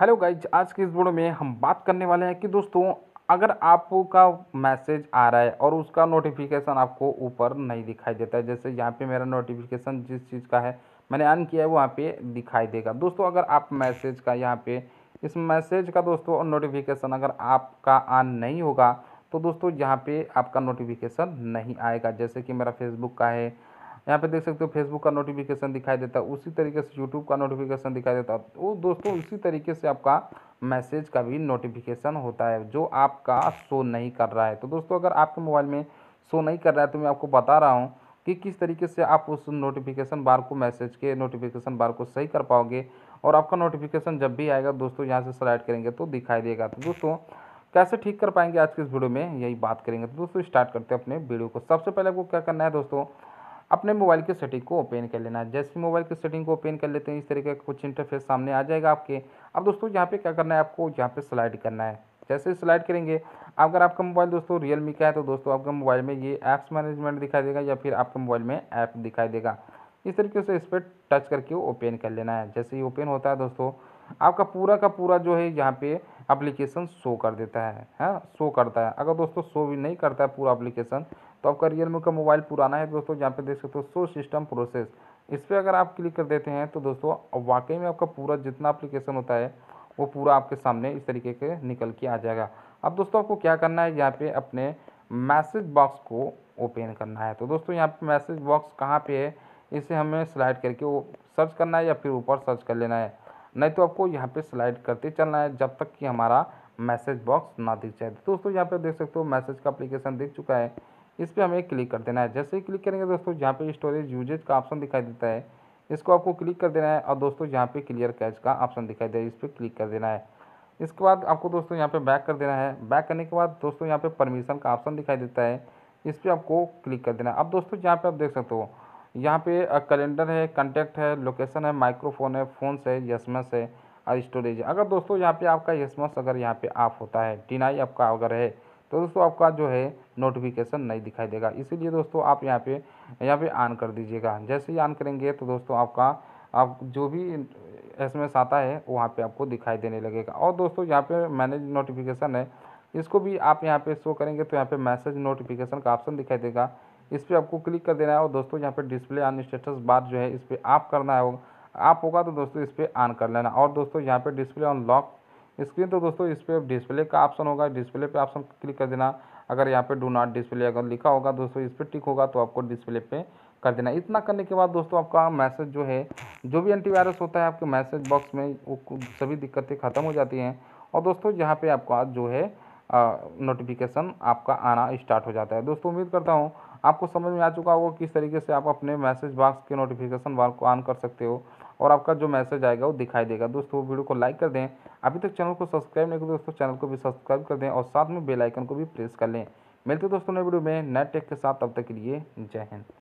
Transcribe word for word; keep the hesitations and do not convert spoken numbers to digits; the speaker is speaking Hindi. हेलो गाइज, आज के इस वीडियो में हम बात करने वाले हैं कि दोस्तों अगर आपका मैसेज आ रहा है और उसका नोटिफिकेशन आपको ऊपर नहीं दिखाई देता है, जैसे यहाँ पे मेरा नोटिफिकेशन जिस चीज़ का है मैंने ऑन किया है वो यहाँ पे दिखाई देगा। दोस्तों अगर आप मैसेज का यहाँ पे इस मैसेज का दोस्तों नोटिफिकेशन अगर आपका ऑन नहीं होगा तो दोस्तों यहाँ पर आपका नोटिफिकेशन नहीं आएगा। जैसे कि मेरा फेसबुक का है, यहाँ पे देख सकते हो फेसबुक का नोटिफिकेशन दिखाई देता है, उसी तरीके से यूट्यूब का नोटिफिकेशन दिखाई देता है। वो दोस्तों उसी तरीके से आपका मैसेज का भी नोटिफिकेशन होता है जो आपका शो नहीं कर रहा है। तो दोस्तों अगर आपके मोबाइल में शो नहीं कर रहा है तो मैं आपको बता रहा हूँ कि किस तरीके से आप उस नोटिफिकेशन बार को मैसेज के नोटिफिकेशन बार को सही कर पाओगे और आपका नोटिफिकेशन जब भी आएगा दोस्तों यहाँ से स्लाइड करेंगे तो दिखाई देगा। तो दोस्तों कैसे ठीक कर पाएंगे आज के इस वीडियो में यही बात करेंगे। तो दोस्तों स्टार्ट करते हैं अपने वीडियो को। सबसे पहले आपको क्या करना है दोस्तों, अपने मोबाइल की सेटिंग को ओपन कर लेना है। जैसे मोबाइल की सेटिंग को ओपन कर लेते हैं इस तरीके का कुछ इंटरफेस सामने आ जाएगा आपके। अब दोस्तों यहाँ पे क्या करना है, आपको यहाँ पे स्लाइड करना है। जैसे स्लाइड करेंगे, अगर आपका मोबाइल दोस्तों रियलमी का है तो दोस्तों आपके मोबाइल में ये ऐप्स मैनेजमेंट दिखाई देगा या फिर आपके मोबाइल में ऐप दिखाई देगा। इस तरीके से इस पर टच करके ओपन कर लेना है। जैसे ही ओपन होता है दोस्तों आपका पूरा का पूरा जो है यहाँ पे एप्लीकेशन शो कर देता है, हाँ शो करता है। अगर दोस्तों शो भी नहीं करता है पूरा एप्लीकेशन तो आपका रियलमी का मोबाइल पुराना है। दोस्तों यहाँ पे देख सकते हो शो सिस्टम प्रोसेस, इस पर अगर आप क्लिक कर देते हैं तो दोस्तों वाकई में आपका पूरा जितना एप्लीकेशन होता है वो पूरा आपके सामने इस तरीके के निकल के आ जाएगा। अब दोस्तों आपको क्या करना है, यहाँ पर अपने मैसेज बॉक्स को ओपन करना है। तो दोस्तों यहाँ पर मैसेज बॉक्स कहाँ पर है इसे हमें स्लाइड करके वो सर्च करना है या फिर ऊपर सर्च कर लेना है, नहीं तो आपको यहाँ पे स्लाइड करते चलना है जब तक कि हमारा मैसेज बॉक्स ना दिख जाए। दोस्तों यहाँ पे देख सकते हो मैसेज का एप्लीकेशन दिख चुका है, इस पर हमें क्लिक कर देना है। जैसे ही क्लिक करेंगे दोस्तों यहाँ पे स्टोरेज यूजेज का ऑप्शन दिखाई देता है, इसको आपको क्लिक कर देना है। और दोस्तों यहाँ पे क्लियर कैश का ऑप्शन दिखाई दे रहा है, इस पर क्लिक कर देना है। इसके बाद आपको दोस्तों यहाँ पर बैक कर देना है। बैक करने के बाद दोस्तों यहाँ पर परमिशन का ऑप्शन दिखाई देता है, इस पर आपको क्लिक कर देना है। अब दोस्तों यहाँ पर आप देख सकते हो यहाँ पे कैलेंडर है, कॉन्टैक्ट है, लोकेशन है, माइक्रोफोन है, फ़ोन्स है, एसएमएस है और स्टोरेज है। अगर दोस्तों यहाँ पे आपका एसएमएस अगर यहाँ पे ऑफ होता है, डिनाई आपका अगर है तो दोस्तों आपका जो है नोटिफिकेशन नहीं दिखाई देगा। इसीलिए दोस्तों आप यहाँ पे यहाँ पे ऑन कर दीजिएगा। जैसे ही ऑन करेंगे तो दोस्तों आपका आप जो भी एसएमएस आता है वहाँ पर आपको दिखाई देने लगेगा। और दोस्तों यहाँ पर मैनेज नोटिफिकेशन है, इसको भी आप यहाँ पर शो करेंगे तो यहाँ पर मैसेज नोटिफिकेशन का ऑप्शन दिखाई देगा, इस पर आपको क्लिक कर देना है। और दोस्तों यहाँ पे डिस्प्ले ऑन स्टेटस बार जो है इस पर आप करना है, आप होगा तो दोस्तों इस पर ऑन कर लेना। और दोस्तों यहाँ पे डिस्प्ले ऑन लॉक स्क्रीन, तो दोस्तों इस पर डिस्प्ले का ऑप्शन होगा, डिस्प्ले पे ऑप्शन क्लिक कर देना। अगर यहाँ पे डू नॉट डिस्प्ले अगर लिखा होगा दोस्तों इस पर टिक होगा तो आपको डिस्प्ले पे कर देना। इतना करने के बाद दोस्तों आपका मैसेज जो है जो भी एंटीवायरस होता है आपके मैसेज बॉक्स में वो सभी दिक्कतें ख़त्म हो जाती हैं। और दोस्तों यहाँ पर आपका जो है नोटिफिकेशन आपका आना स्टार्ट हो जाता है। दोस्तों उम्मीद करता हूँ आपको समझ में आ चुका होगा किस तरीके से आप अपने मैसेज बॉक्स के नोटिफिकेशन बार को ऑन कर सकते हो और आपका जो मैसेज आएगा वो दिखाई देगा। दोस्तों वीडियो को लाइक कर दें, अभी तक चैनल को सब्सक्राइब नहीं किया दोस्तों चैनल को भी सब्सक्राइब कर दें और साथ में बेल आइकन को भी प्रेस कर लें। मिलते दोस्तों नए वीडियो में नए टेक के साथ, तब तक के लिए जय हिंद।